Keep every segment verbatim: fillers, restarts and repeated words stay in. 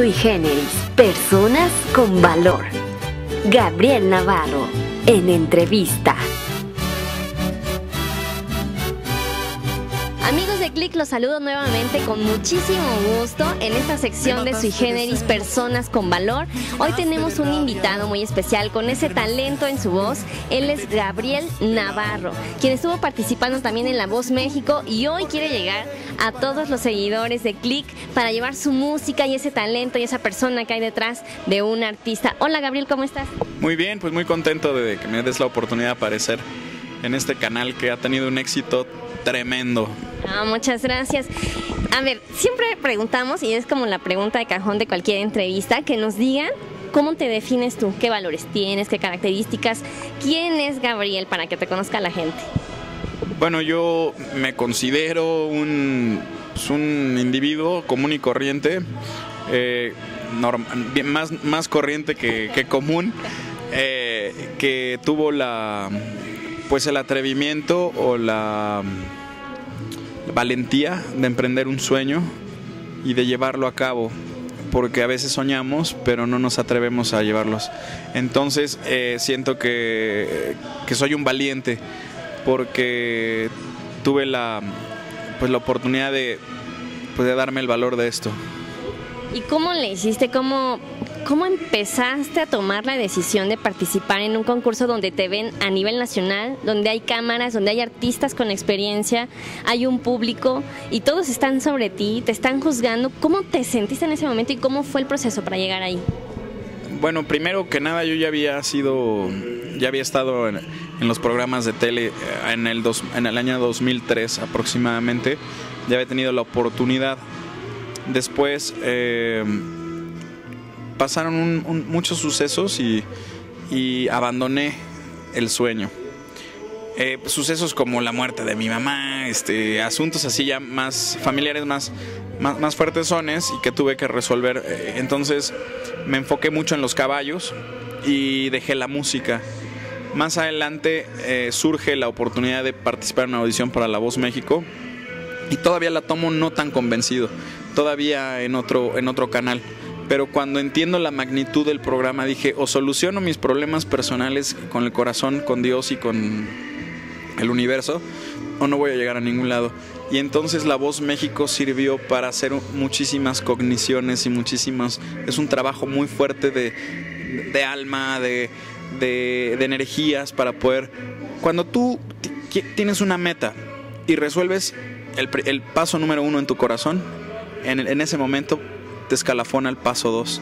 Sui Generis, personas con valor. Gabriel Navarro, en entrevista. Amigos de Click, los saludo nuevamente con muchísimo gusto en esta sección de Sui Generis, personas con valor. Hoy tenemos un invitado muy especial con ese talento en su voz. Él es Gabriel Navarro, quien estuvo participando también en La Voz México y hoy quiere llegar a todos los seguidores de Click para llevar su música y ese talento y esa persona que hay detrás de un artista. Hola Gabriel, ¿cómo estás? Muy bien, pues muy contento de que me des la oportunidad de aparecer en este canal que ha tenido un éxito tremendo. Ah, muchas gracias. A ver, siempre preguntamos, y es como la pregunta de cajón de cualquier entrevista, que nos digan cómo te defines tú, qué valores tienes, qué características, quién es Gabriel para que te conozca la gente. Bueno, yo me considero un, pues un individuo común y corriente, eh, normal, más, más corriente que, que común, eh, que tuvo la... pues el atrevimiento o la valentía de emprender un sueño y de llevarlo a cabo, porque a veces soñamos pero no nos atrevemos a llevarlos. Entonces eh, siento que, que soy un valiente porque tuve la, pues la oportunidad de, pues de darme el valor de esto. ¿Y cómo le hiciste? ¿Cómo...? ¿Cómo empezaste a tomar la decisión de participar en un concurso donde te ven a nivel nacional, donde hay cámaras, donde hay artistas con experiencia, hay un público y todos están sobre ti, te están juzgando? ¿Cómo te sentiste en ese momento y cómo fue el proceso para llegar ahí? Bueno, primero que nada yo ya había sido, ya había estado en, en los programas de tele en el, dos, en el año dos mil tres aproximadamente, ya había tenido la oportunidad. Después... Eh, pasaron un, un, muchos sucesos y, y abandoné el sueño. Eh, sucesos como la muerte de mi mamá, este, asuntos así ya más familiares, más, más, más fuertesones y que tuve que resolver. Eh, entonces me enfoqué mucho en los caballos y dejé la música. Más adelante eh, surge la oportunidad de participar en una audición para La Voz México y todavía la tomo no tan convencido, todavía en otro, en otro canal. Pero cuando entiendo la magnitud del programa dije, o soluciono mis problemas personales con el corazón, con Dios y con el universo, o no voy a llegar a ningún lado. Y entonces La Voz México sirvió para hacer muchísimas cogniciones y muchísimas... Es un trabajo muy fuerte de, de alma, de, de, de energías para poder... Cuando tú tienes una meta y resuelves el, el paso número uno en tu corazón, en, en ese momento... te escalafona al paso dos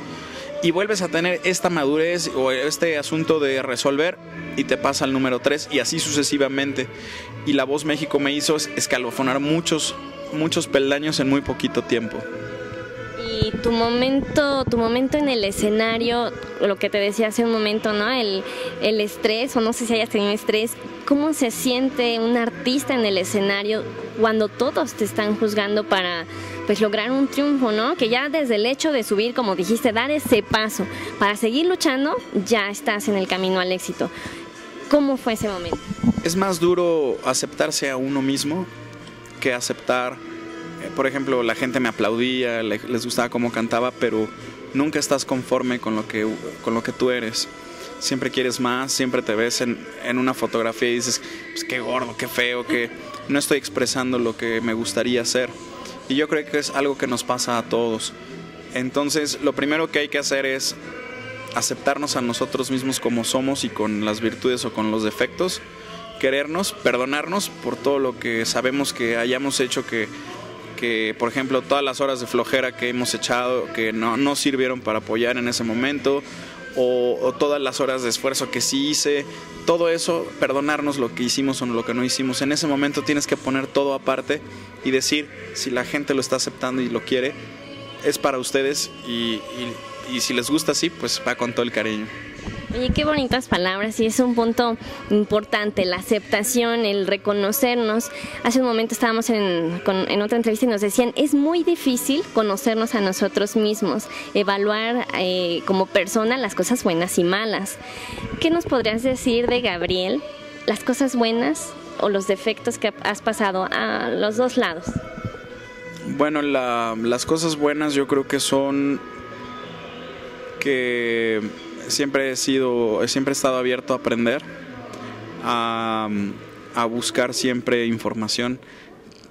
y vuelves a tener esta madurez o este asunto de resolver y te pasa al número tres y así sucesivamente. Y La Voz México me hizo escalafonar muchos, muchos peldaños en muy poquito tiempo. Y tu momento, tu momento en el escenario, lo que te decía hace un momento, ¿no? El, el estrés, o no sé si hayas tenido estrés, ¿cómo se siente un artista en el escenario cuando todos te están juzgando para pues lograr un triunfo, ¿no? Que ya desde el hecho de subir, como dijiste, dar ese paso para seguir luchando, ya estás en el camino al éxito. ¿Cómo fue ese momento? Es más duro aceptarse a uno mismo que aceptar, eh, por ejemplo, la gente me aplaudía, le, les gustaba cómo cantaba, pero nunca estás conforme con lo que, con lo que tú eres. Siempre quieres más, siempre te ves en, en una fotografía y dices, pues qué gordo, qué feo, que no estoy expresando lo que me gustaría hacer. Y yo creo que es algo que nos pasa a todos. Entonces, lo primero que hay que hacer es aceptarnos a nosotros mismos como somos y con las virtudes o con los defectos, querernos, perdonarnos por todo lo que sabemos que hayamos hecho, que, que por ejemplo, todas las horas de flojera que hemos echado, que no, no sirvieron para apoyar en ese momento, o, o todas las horas de esfuerzo que sí hice, todo eso, perdonarnos lo que hicimos o lo que no hicimos. En ese momento tienes que poner todo aparte y decir, si la gente lo está aceptando y lo quiere, es para ustedes y, y, y si les gusta así, pues va con todo el cariño. Oye, qué bonitas palabras, y es un punto importante, la aceptación, el reconocernos. Hace un momento estábamos en, con, en otra entrevista y nos decían, es muy difícil conocernos a nosotros mismos, evaluar eh, como persona las cosas buenas y malas. ¿Qué nos podrías decir de Gabriel, las cosas buenas o los defectos que has pasado a los dos lados? Bueno, la, las cosas buenas yo creo que son que siempre he sido, siempre he estado abierto a aprender, a, a buscar siempre información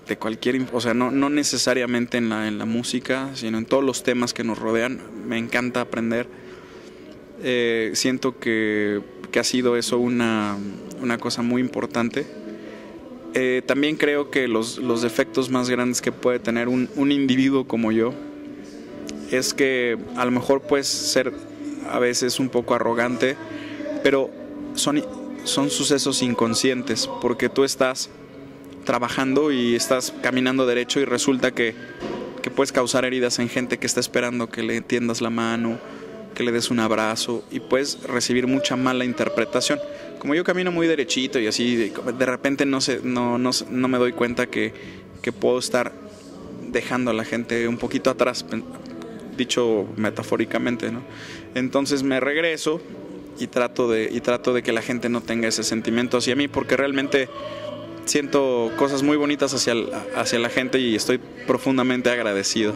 de cualquier, o sea, no, no necesariamente en la, en la música, sino en todos los temas que nos rodean. Me encanta aprender. Eh, siento que, que ha sido eso una, una cosa muy importante. Eh, también creo que los, los defectos más grandes que puede tener un, un individuo como yo es que a lo mejor puedes ser a veces un poco arrogante, pero son, son sucesos inconscientes, porque tú estás trabajando y estás caminando derecho y resulta que, que puedes causar heridas en gente que está esperando que le tiendas la mano, que le des un abrazo, y puedes recibir mucha mala interpretación. Como yo camino muy derechito y así, de repente no, sé, no, no, no me doy cuenta que, que puedo estar dejando a la gente un poquito atrás, dicho metafóricamente, ¿no? Entonces me regreso y trato de, y trato de que la gente no tenga ese sentimiento hacia mí, porque realmente siento cosas muy bonitas hacia, hacia la gente y estoy profundamente agradecido.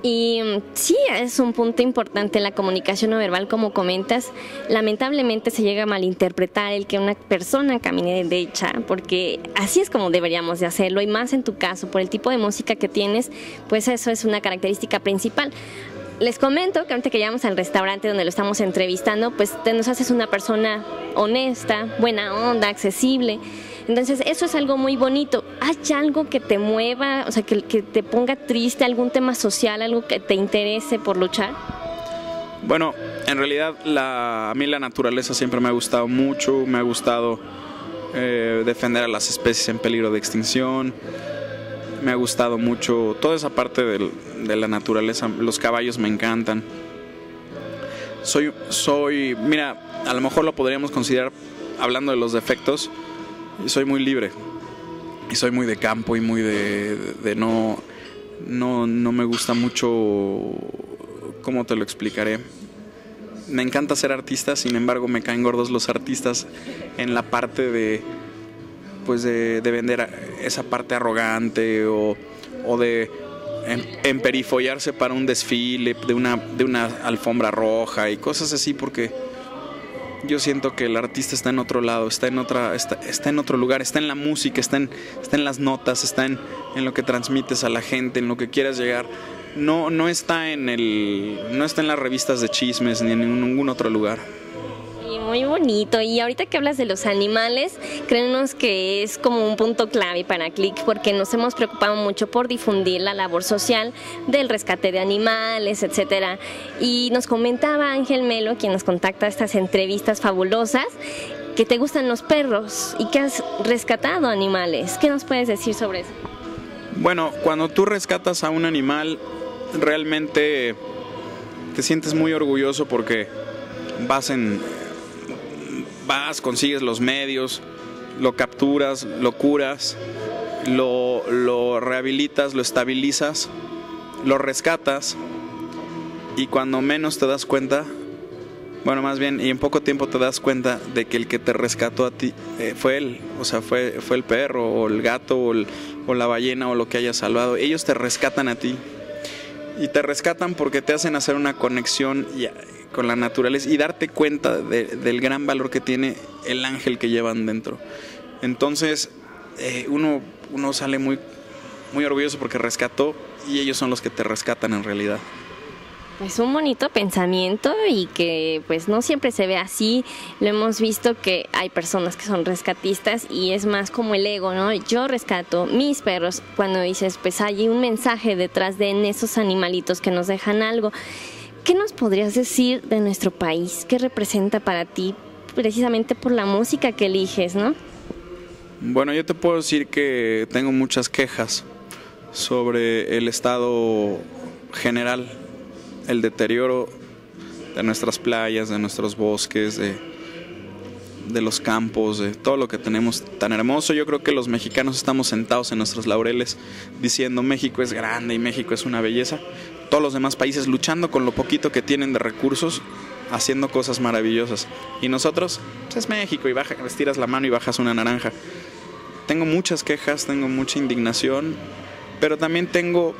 Y sí, es un punto importante en la comunicación no verbal, como comentas. Lamentablemente se llega a malinterpretar el que una persona camine derecha, porque así es como deberíamos de hacerlo, y más en tu caso, por el tipo de música que tienes, pues eso es una característica principal. Les comento que antes que llegamos al restaurante donde lo estamos entrevistando, pues te nos haces una persona honesta, buena onda, accesible. Entonces eso es algo muy bonito. ¿Hay algo que te mueva, o sea, que, que te ponga triste, algún tema social, algo que te interese por luchar? Bueno, en realidad la, a mí la naturaleza siempre me ha gustado mucho, me ha gustado eh, defender a las especies en peligro de extinción, me ha gustado mucho toda esa parte del, de la naturaleza, los caballos me encantan. Soy, soy, mira, a lo mejor lo podríamos considerar, hablando de los defectos, y soy muy libre, y soy muy de campo, y muy de, de, de no, no, no me gusta mucho, ¿cómo te lo explicaré? Me encanta ser artista, sin embargo me caen gordos los artistas en la parte de, pues de, de vender esa parte arrogante, o, o de emperifollarse para un desfile, de una, de una alfombra roja y cosas así, porque yo siento que el artista está en otro lado, está en otra, está, está en otro lugar, está en la música, está en, está en las notas, está en, en lo que transmites a la gente, en lo que quieras llegar. No, no está en el, no está en las revistas de chismes ni en ningún otro lugar. Y muy bonito. Y ahorita que hablas de los animales, créenos que es como un punto clave para Click, porque nos hemos preocupado mucho por difundir la labor social del rescate de animales, etcétera. Y nos comentaba Ángel Melo, quien nos contacta a estas entrevistas fabulosas, que te gustan los perros y que has rescatado animales. ¿Qué nos puedes decir sobre eso? Bueno, cuando tú rescatas a un animal, realmente te sientes muy orgulloso, porque vas en... vas, consigues los medios, lo capturas, lo curas, lo, lo rehabilitas, lo estabilizas, lo rescatas, y cuando menos te das cuenta, bueno, más bien, y en poco tiempo te das cuenta de que el que te rescató a ti eh, fue él, o sea, fue, fue el perro, o el gato, o, el, o la ballena, o lo que hayas salvado. Ellos te rescatan a ti, y te rescatan porque te hacen hacer una conexión y, con la naturaleza, y darte cuenta de, del gran valor que tiene el ángel que llevan dentro. Entonces eh, uno, uno sale muy, muy orgulloso porque rescató, y ellos son los que te rescatan en realidad. Pues un bonito pensamiento, y que pues no siempre se ve así. Lo hemos visto que hay personas que son rescatistas y es más como el ego, ¿no? Yo rescato mis perros, cuando dices pues hay un mensaje detrás de en esos animalitos que nos dejan algo. ¿Qué nos podrías decir de nuestro país? ¿Qué representa para ti precisamente por la música que eliges, no? Bueno, yo te puedo decir que tengo muchas quejas sobre el estado general, el deterioro de nuestras playas, de nuestros bosques, de, de los campos, de todo lo que tenemos tan hermoso. Yo creo que los mexicanos estamos sentados en nuestros laureles diciendo México es grande y México es una belleza. Todos los demás países luchando con lo poquito que tienen de recursos, haciendo cosas maravillosas. Y nosotros, pues es México, y baja, estiras la mano y bajas una naranja. Tengo muchas quejas, tengo mucha indignación, pero también tengo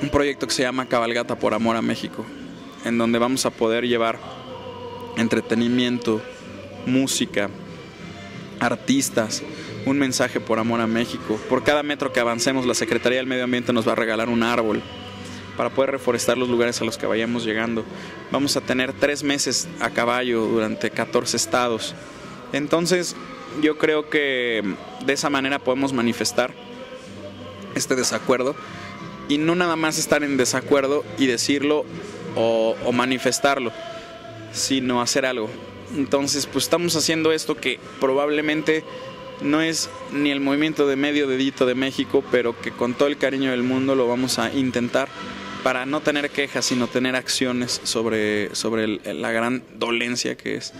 un proyecto que se llama Cabalgata por Amor a México. en donde vamos a poder llevar entretenimiento, música, artistas, un mensaje por amor a México. Por cada metro que avancemos, la Secretaría del Medio Ambiente nos va a regalar un árbol para poder reforestar los lugares a los que vayamos llegando. Vamos a tener tres meses a caballo durante catorce estados. Entonces, yo creo que de esa manera podemos manifestar este desacuerdo y no nada más estar en desacuerdo y decirlo o, o manifestarlo, sino hacer algo. Entonces, pues estamos haciendo esto que probablemente no es ni el movimiento de medio dedito de México, pero que con todo el cariño del mundo lo vamos a intentar para no tener quejas, sino tener acciones sobre, sobre el, la gran dolencia que es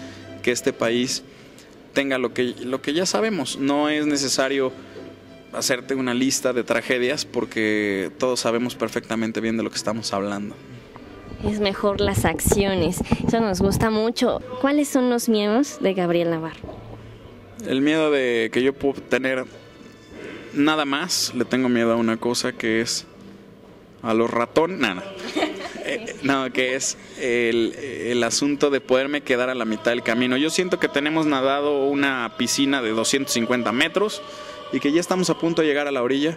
que este país tenga lo que, lo que ya sabemos. No es necesario hacerte una lista de tragedias porque todos sabemos perfectamente bien de lo que estamos hablando. Es mejor las acciones, eso nos gusta mucho. ¿Cuáles son los miedos de Gabriel Navarro? El miedo de que yo puedo tener nada más, le tengo miedo a una cosa que es a los ratones, nada, eh, no, que es el, el asunto de poderme quedar a la mitad del camino. Yo siento que tenemos nadado una piscina de doscientos cincuenta metros y que ya estamos a punto de llegar a la orilla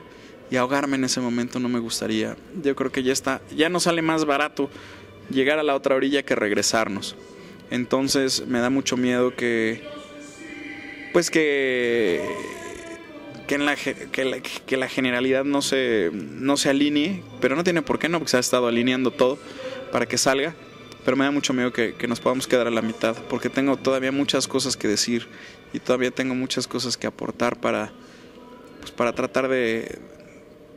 y ahogarme en ese momento no me gustaría. Yo creo que ya está, ya no sale más barato llegar a la otra orilla que regresarnos. Entonces me da mucho miedo que... Pues que, que, en la, que, la, que la generalidad no se, no se alinee, pero no tiene por qué no, porque se ha estado alineando todo para que salga, pero me da mucho miedo que, que nos podamos quedar a la mitad, porque tengo todavía muchas cosas que decir y todavía tengo muchas cosas que aportar para, pues para tratar de,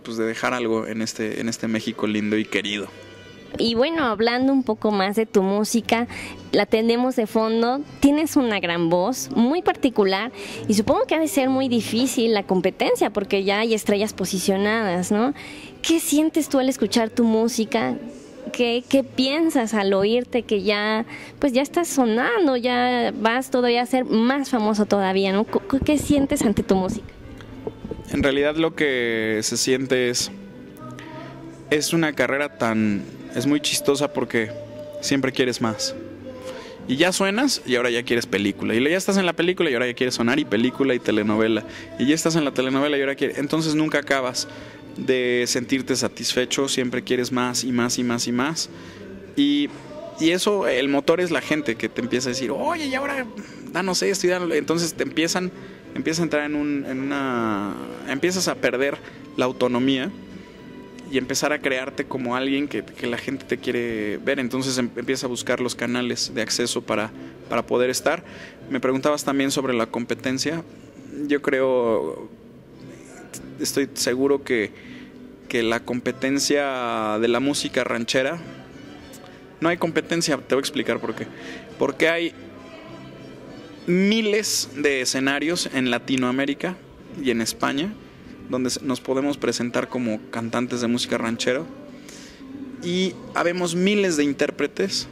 pues de dejar algo en este, en este México lindo y querido. Y bueno, hablando un poco más de tu música, la tenemos de fondo, tienes una gran voz, muy particular, y supongo que ha de ser muy difícil la competencia, porque ya hay estrellas posicionadas, ¿no? ¿Qué sientes tú al escuchar tu música? ¿Qué, qué piensas al oírte que ya, pues ya estás sonando, ya vas todavía a ser más famoso todavía, ¿no? ¿Qué, qué sientes ante tu música? En realidad lo que se siente es, es una carrera tan... Es muy chistosa porque siempre quieres más. Y ya suenas y ahora ya quieres película. Y ya estás en la película y ahora ya quieres sonar y película y telenovela. Y ya estás en la telenovela y ahora quieres... Entonces nunca acabas de sentirte satisfecho. Siempre quieres más y más y más y más. Y, y eso, el motor es la gente que te empieza a decir, oye, y ahora danos esto y danos... Entonces te empiezan, empiezas a entrar en, un, en una... Empiezas a perder la autonomía y empezar a crearte como alguien que, que la gente te quiere ver. Entonces em, empieza a buscar los canales de acceso para, para poder estar. Me preguntabas también sobre la competencia. Yo creo, estoy seguro que, que la competencia de la música ranchera, no hay competencia, te voy a explicar por qué. Porque hay miles de escenarios en Latinoamérica y en España donde nos podemos presentar como cantantes de música ranchero y habemos miles de intérpretes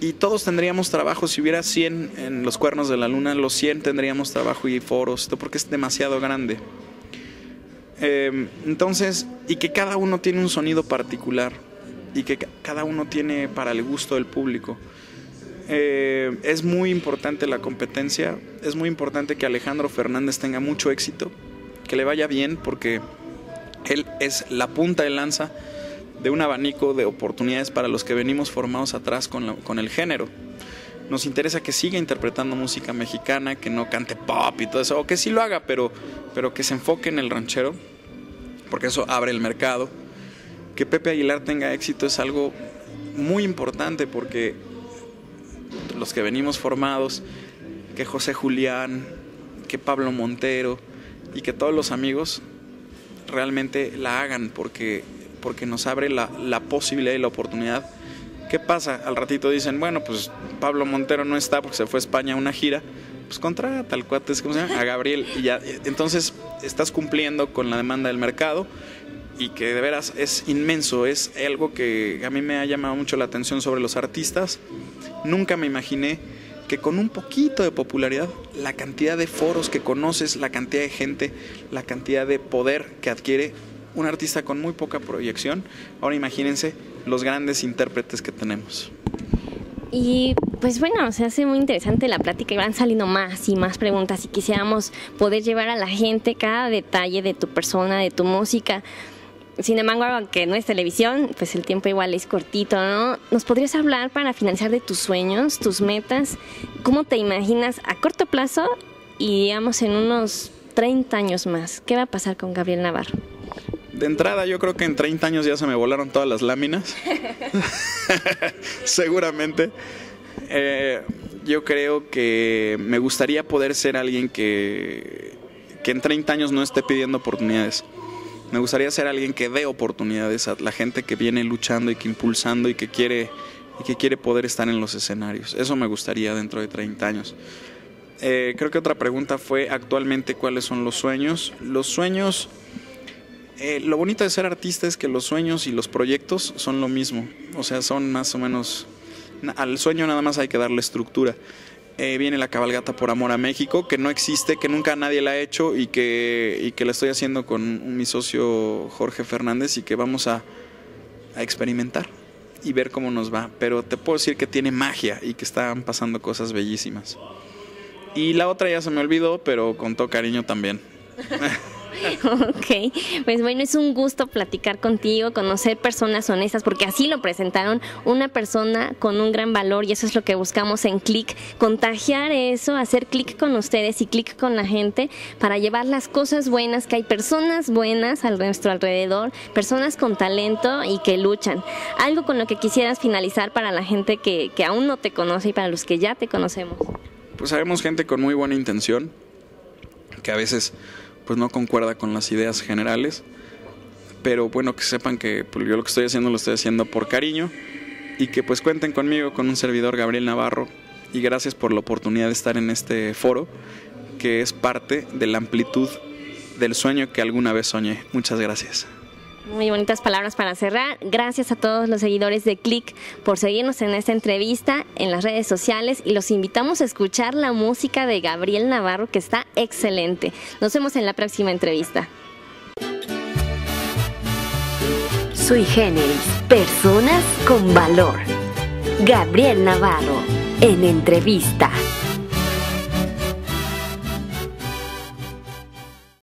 y todos tendríamos trabajo. Si hubiera cien en los cuernos de la luna, los cien tendríamos trabajo y foros, porque es demasiado grande. Eh, entonces, y que cada uno tiene un sonido particular y que cada uno tiene para el gusto del público. Eh, es muy importante la competencia, es muy importante que Alejandro Fernández tenga mucho éxito, que le vaya bien, porque él es la punta de lanza de un abanico de oportunidades para los que venimos formados atrás con, la, con el género. Nos interesa que siga interpretando música mexicana, que no cante pop y todo eso, o que sí lo haga, pero, pero que se enfoque en el ranchero, porque eso abre el mercado. Que Pepe Aguilar tenga éxito es algo muy importante, porque los que venimos formados, que José Julián, que Pablo Montero, y que todos los amigos realmente la hagan, porque, porque nos abre la, la posibilidad y la oportunidad. ¿Qué pasa? Al ratito dicen, bueno, pues Pablo Montero no está porque se fue a España a una gira, pues contra tal cuate, ¿cómo se llama? A Gabriel, y ya. Entonces estás cumpliendo con la demanda del mercado, y que de veras es inmenso. Es algo que a mí me ha llamado mucho la atención sobre los artistas. Nunca me imaginé que con un poquito de popularidad, la cantidad de foros que conoces, la cantidad de gente, la cantidad de poder que adquiere un artista con muy poca proyección. Ahora imagínense los grandes intérpretes que tenemos. Y pues bueno, se hace muy interesante la plática y van saliendo más y más preguntas, y quisiéramos poder llevar a la gente cada detalle de tu persona, de tu música. Sin embargo, aunque no es televisión, pues el tiempo igual es cortito, ¿no? ¿Nos podrías hablar, para finalizar, de tus sueños, tus metas? ¿Cómo te imaginas a corto plazo y, digamos, en unos treinta años más? ¿Qué va a pasar con Gabriel Navarro? De entrada, yo creo que en treinta años ya se me volaron todas las láminas. Seguramente. Eh, yo creo que me gustaría poder ser alguien que, que en treinta años no esté pidiendo oportunidades. Me gustaría ser alguien que dé oportunidades a la gente que viene luchando y que impulsando y que quiere, y que quiere poder estar en los escenarios. Eso me gustaría dentro de treinta años. Eh, creo que otra pregunta fue actualmente cuáles son los sueños. Los sueños... Eh, lo bonito de ser artista es que los sueños y los proyectos son lo mismo. O sea, son más o menos... Al sueño nada más hay que darle estructura. Eh, viene la Cabalgata por Amor a México, que no existe, que nunca nadie la ha hecho, y que, y que la estoy haciendo con mi socio Jorge Fernández, y que vamos a, a experimentar y ver cómo nos va. Pero te puedo decir que tiene magia y que están pasando cosas bellísimas. Y la otra ya se me olvidó, pero con todo cariño también. Ok, pues bueno, es un gusto platicar contigo, conocer personas honestas, porque así lo presentaron, una persona con un gran valor, y eso es lo que buscamos en Click, contagiar eso, hacer clic con ustedes y clic con la gente, para llevar las cosas buenas, que hay personas buenas a nuestro alrededor, personas con talento y que luchan. Algo con lo que quisieras finalizar para la gente que, que aún no te conoce y para los que ya te conocemos. Pues sabemos gente con muy buena intención, que a veces... pues no concuerda con las ideas generales, pero bueno, que sepan que pues, yo lo que estoy haciendo lo estoy haciendo por cariño, y que pues cuenten conmigo, con un servidor, Gabriel Navarro, y gracias por la oportunidad de estar en este foro, que es parte de la amplitud del sueño que alguna vez soñé. Muchas gracias. Muy bonitas palabras para cerrar. Gracias a todos los seguidores de Click por seguirnos en esta entrevista en las redes sociales, y los invitamos a escuchar la música de Gabriel Navarro, que está excelente. Nos vemos en la próxima entrevista. Sui Generis, personas con valor. Gabriel Navarro en entrevista.